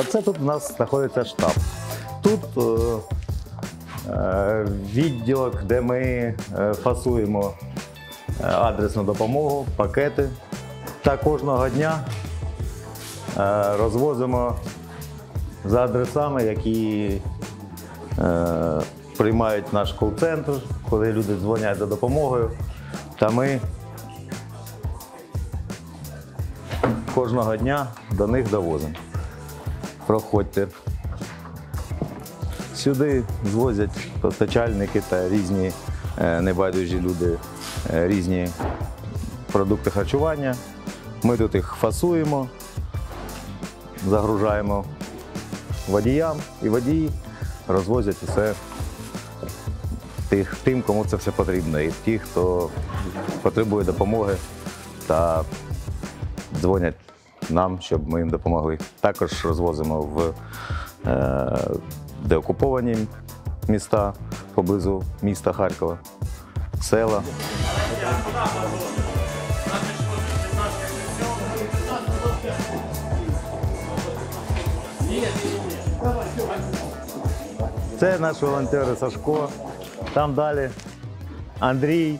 Оце тут у нас знаходиться штаб. Тут відділок, де ми фасуємо адресну допомогу, пакети. Та кожного дня розвозимо за адресами, які приймають наш кол-центр, коли люди дзвонять за допомогою. Та ми кожного дня до них довозимо. Проходьте. Сюди звозять постачальники та різні небайдужі люди, різні продукти харчування. Ми тут їх фасуємо, загружаємо водіям, і водії розвозять усе тим, кому це все потрібно, і ті, хто потребує допомоги та дзвонять нам, щоб ми їм допомогли. Також розвозимо в деокуповані міста, поблизу міста Харкова, села. Це наш волонтер Сашко, там далі Андрій.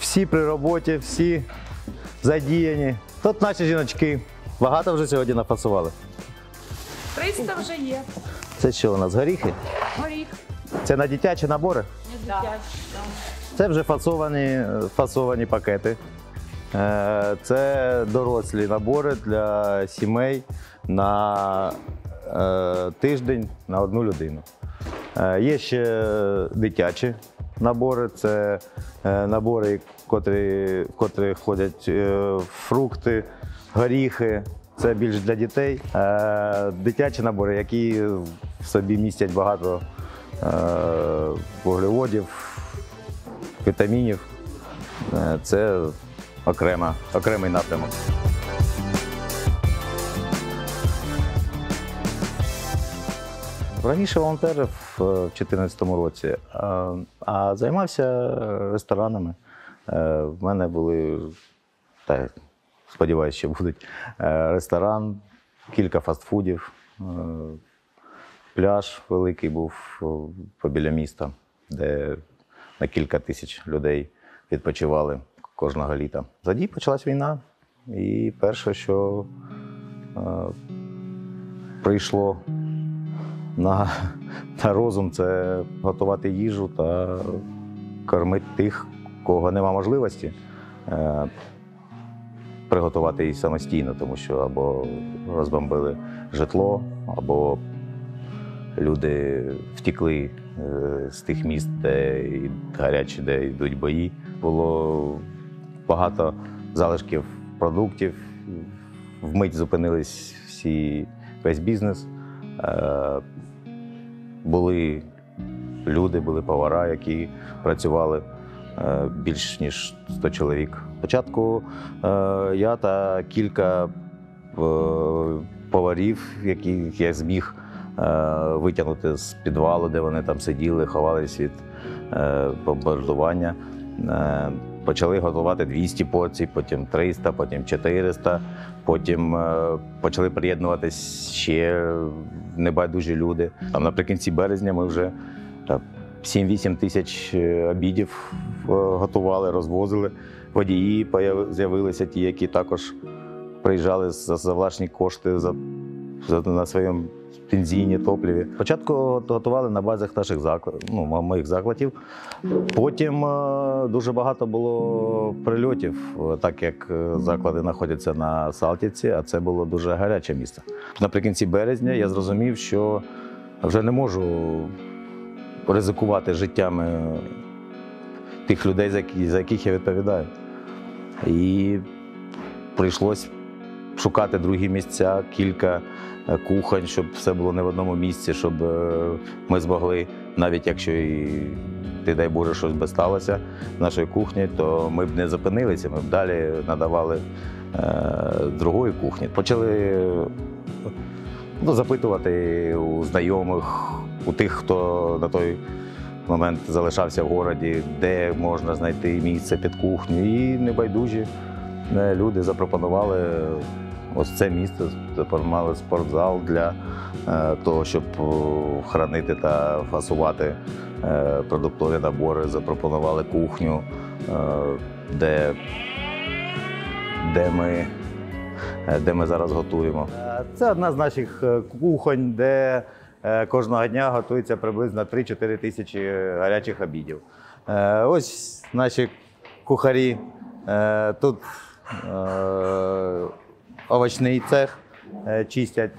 Всі при роботі, всі задіяні. Тут наші жіночки. Багато вже сьогодні нафасували? 300 вже є. Це що у нас, горіхи? Горіх. Це на дитячі набори? Так. Це вже фасовані пакети. Це дорослі набори для сімей на тиждень на одну людину. Є ще дитячі набори. Це набори, в котрі входять фрукти, горіхи. Це більш для дітей. Дитячі набори, які в собі містять багато вуглеводів, вітамінів. Це окремий напрямок. Раніше волонтерів в 2014 році, а займався ресторанами. В мене були, сподіваюся, ще будуть, ресторан, кілька фастфудів, пляж великий був побіля міста, де на кілька тисяч людей відпочивали кожного літа. Тоді почалась війна, і перше, що прийшло на розум, це готувати їжу та кормити тих, кого нема можливості приготувати її самостійно, тому що або розбомбили житло, або люди втікли з тих міст, де гарячі, де йдуть бої. Було багато залишків продуктів, вмить зупинились весь бізнес. Були люди, були повара, які працювали більш ніж 100 чоловік. Спочатку я та кілька поварів, яких я зміг витягнути з підвалу, де вони там сиділи, ховались від бомбардування, почали готувати 200 порцій, потім 300, потім 400, потім почали приєднуватися ще небайдужі люди. Там наприкінці березня ми вже 7-8 тисяч обідів готували, розвозили. Водії з'явилися ті, які також приїжджали за власні кошти на своєму бензині, топливі. Спочатку готували на базах наших моїх закладів. Потім дуже багато було прильотів, так як заклади знаходяться на Салтівці, а це було дуже гаряче місце. Наприкінці березня я зрозумів, що вже не можу ризикувати життями тих людей, за яких я відповідаю. І прийшлося шукати другі місця, кілька кухонь, щоб все було не в одному місці, щоб ми змогли, навіть якщо, ти дай Боже, щось би сталося в нашій кухні, то ми б не зупинилися, ми б далі надавали другої кухні. Почали запитувати у знайомих, у тих, хто на той момент залишався в городі, де можна знайти місце під кухню. І небайдужі люди запропонували Ось це місце мали спортзал для того, щоб хранити та фасувати продуктові набори, запропонували кухню, де ми зараз готуємо. Це одна з наших кухонь, де кожного дня готується приблизно 3-4 тисячі гарячих обідів. Ось наші кухарі. Тут овочний цех, чистять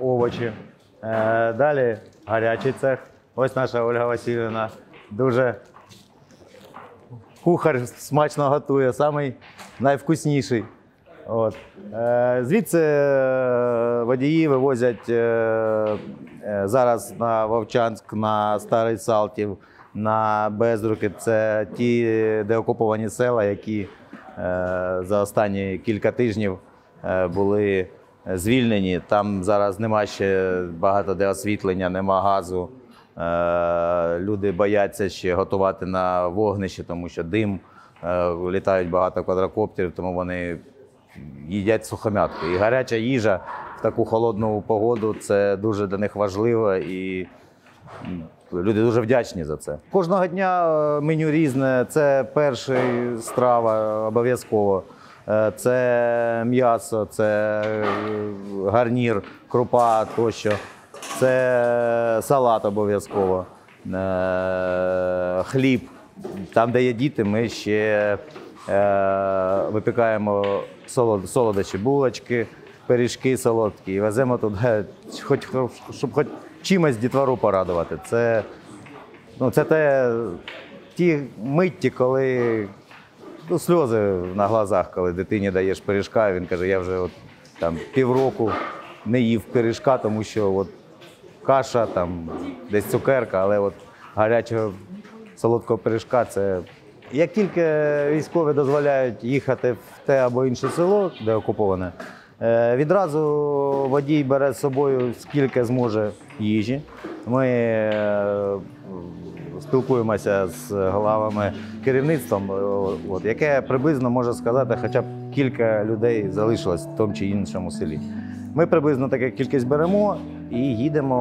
овочі. Далі гарячий цех. Ось наша Ольга Васильівна, дуже кухар, смачно готує, самий найвкусніший. От. Звідси водії вивозять зараз на Вовчанськ, на Старий Салтів, на Безруки. Це ті деокуповані села, які за останні кілька тижнів були звільнені. Там зараз нема ще багато де освітлення, нема газу. Люди бояться ще готувати на вогнищі, тому що дим, літають багато квадрокоптерів, тому вони їдять сухом'ятку. І гаряча їжа в таку холодну погоду – це дуже для них важливо, і люди дуже вдячні за це. Кожного дня меню різне. Це перша страва обов'язково. Це м'ясо, це гарнір, крупа тощо. Це салат обов'язково, хліб. Там, де є діти, ми ще випікаємо солодощі, булочки, пиріжки солодкі. І веземо туди, щоб хоч чимось дітвору порадувати. Це, ну, це ті митті, коли сльози на глазах, коли дитині даєш пиріжка, і він каже, я вже півроку не їв пиріжка, тому що каша, десь цукерка, але гарячого солодкого пиріжка – це… Як тільки військові дозволяють їхати в те або інше село, де окуповане, відразу водій бере з собою скільки зможе їжі. Ми спілкуємося з головами керівництвом, яке приблизно може сказати, хоча б кілька людей залишилось в тому чи іншому селі. Ми приблизно таку кількість беремо і їдемо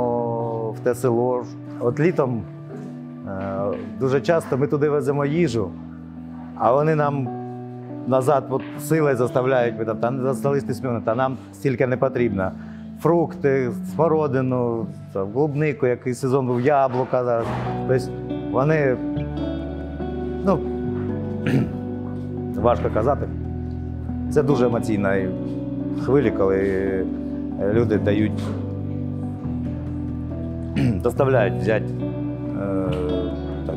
в те село. От літом дуже часто ми туди веземо їжу, а вони нам назад силою заставляють, ми там застались тисміни, та нам стільки не потрібно. Фрукти, смородину, клубнику, який сезон був, яблука зараз. Тобто вони, ну, важко казати, це дуже емоційно. Хвилі, коли люди дають, доставляють взяти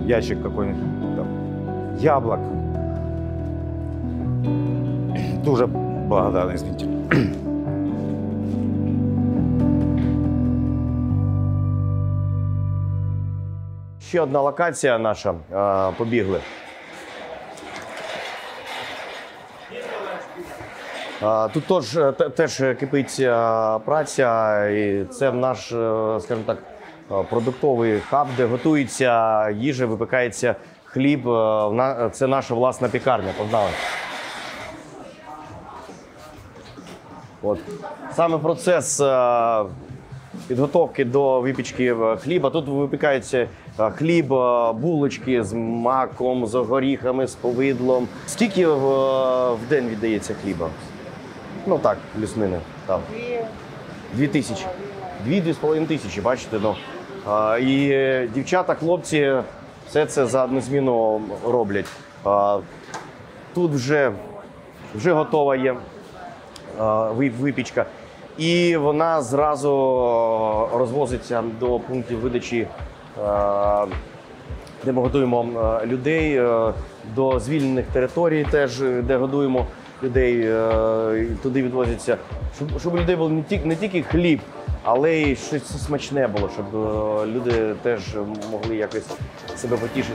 ящик якийсь яблук. Дуже благодарний, звісно. Ще одна локація наша, побігли. Тут теж кипить праця, і це наш, скажімо так, продуктовий хаб, де готується їжа, випікається хліб. Це наша власна пікарня, погнали. От. Саме процес підготовки до випічки хліба. Тут випікається хліб, булочки з маком, з горіхами, з повидлом. Скільки в день віддається хліба? Ну так, плюс-мінус. 2000. 2-2,5 тисячі, бачите. Ну. І дівчата, хлопці все це за одну зміну роблять. Тут вже готова є випічка. І вона зразу розвозиться до пунктів видачі, де ми готуємо людей, до звільнених територій теж, де годуємо людей, туди відвозяться, щоб у людей був не тільки хліб, але й щось смачне було, щоб люди теж могли якось себе потішити.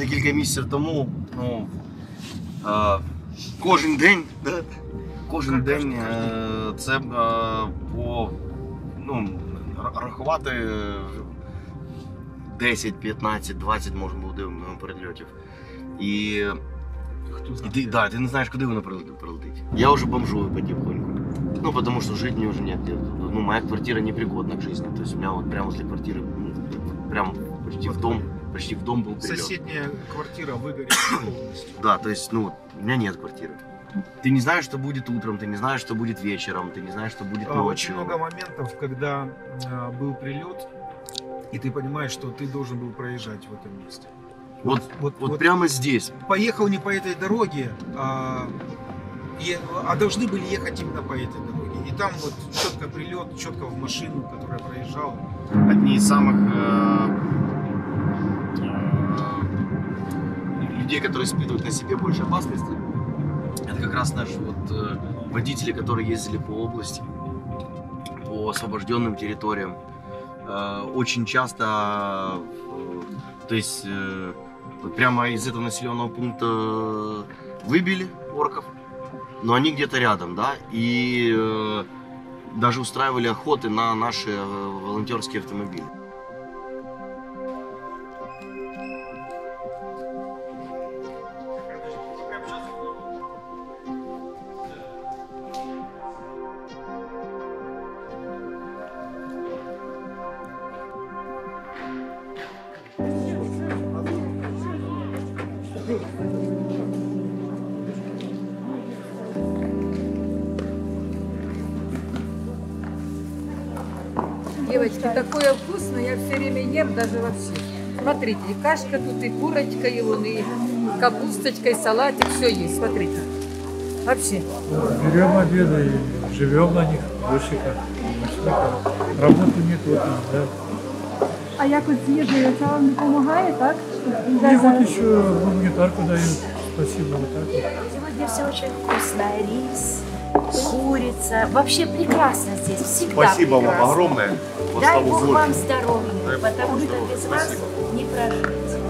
декілька місяців тому, ну, кожен день це по, ну, рахувати 10, 15, 20 може бути перельотів. І ти не знаєш, куди воно прилетить. Я вже бомжую потихоньку. Ну, потому что жить мне уже негде. Ну, моя квартира непригодна к жизни. То есть у меня вот прямо возле квартиры, прям почти в дом был прилет. Соседняя квартира выгорела полностью. Да, то есть, ну, у меня нет квартиры. Ты не знаешь, что будет утром, ты не знаешь, что будет вечером, ты не знаешь, что будет ночью. Очень много моментов, когда был прилет, и ты понимаешь, что ты должен был проезжать в этом месте. Вот прямо здесь. Поехал не по этой дороге, а должны были ехать именно по этой дороге. И там вот четко прилет, четко в машину, которая проезжала. Одни из самых людей, которые испытывают на себе больше опасности, это как раз наши вот, водители, которые ездили по области, по освобожденным территориям. Очень часто, то есть прямо из этого населенного пункта выбили орков, но они где-то рядом, да, и даже устраивали охоты на наши волонтерские автомобили. Девочки, такое вкусное, я все время ем, даже вообще. Смотрите, и кашка тут, и курочка, и вон, и капусточка, и салатик, все есть, смотрите. Вообще. Берем обеды и живем на них, душика. Работы нет, вот, да. А якось з їжею це вам допомагає, так? Мне вот еще гуманитарку дают, спасибо, вот так вот. Сегодня все очень вкусно, рис, курица, вообще прекрасно здесь, всегда спасибо прекрасно. Вам огромное. Дай Бог вам здоровья, потому что без вас не прожить.